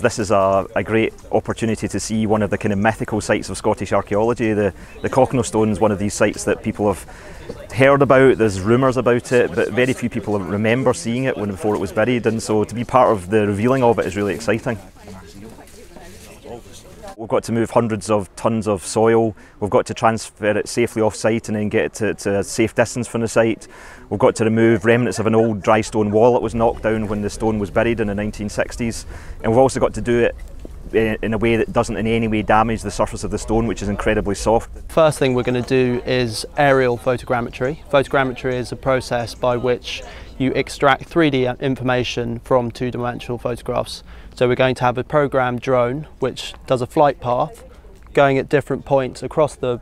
This is a great opportunity to see one of the kind of mythical sites of Scottish archaeology. The Cochno Stone is one of these sites that people have heard about, there's rumours about it, but very few people remember seeing it before it was buried, and so to be part of the revealing of it is really exciting. We've got to move hundreds of tons of soil, we've got to transfer it safely off site and then get it to a safe distance from the site. We've got to remove remnants of an old dry stone wall that was knocked down when the stone was buried in the 1960s. And we've also got to do it in a way that doesn't in any way damage the surface of the stone, which is incredibly soft. First thing we're going to do is aerial photogrammetry. Photogrammetry is a process by which you extract 3D information from two-dimensional photographs. So we're going to have a programmed drone which does a flight path, going at different points across the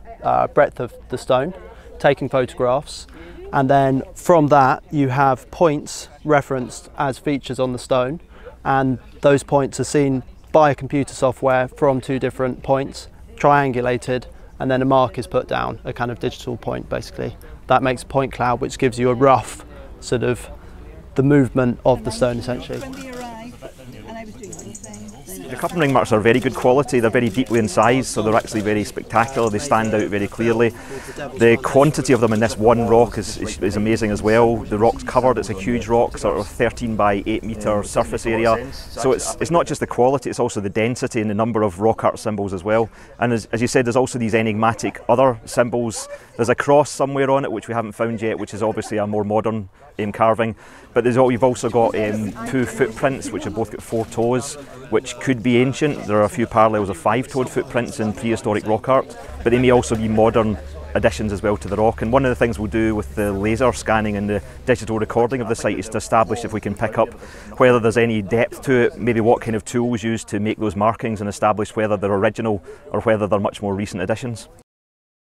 breadth of the stone, taking photographs, and then from that you have points referenced as features on the stone, and those points are seen by a computer software from two different points, triangulated, and then a mark is put down, a kind of digital point basically. That makes a point cloud which gives you a rough sort of the movement of the stone essentially. The coupling marks are very good quality, they're very deeply incised, so they're actually very spectacular, they stand out very clearly. The quantity of them in this one rock is amazing as well. The rock's covered, it's a huge rock, sort of 13 by 8 metre surface area. So it's not just the quality, it's also the density and the number of rock art symbols as well. And as you said, there's also these enigmatic other symbols. There's a cross somewhere on it, which we haven't found yet, which is obviously a more modern carving. But you've also got two footprints, which have both got four toes, which could be ancient. There are a few parallels of five-toed footprints in prehistoric rock art, but they may also be modern additions as well to the rock. And one of the things we'll do with the laser scanning and the digital recording of the site is to establish if we can pick up whether there's any depth to it, maybe what kind of tools used to make those markings, and establish whether they're original or whether they're much more recent additions.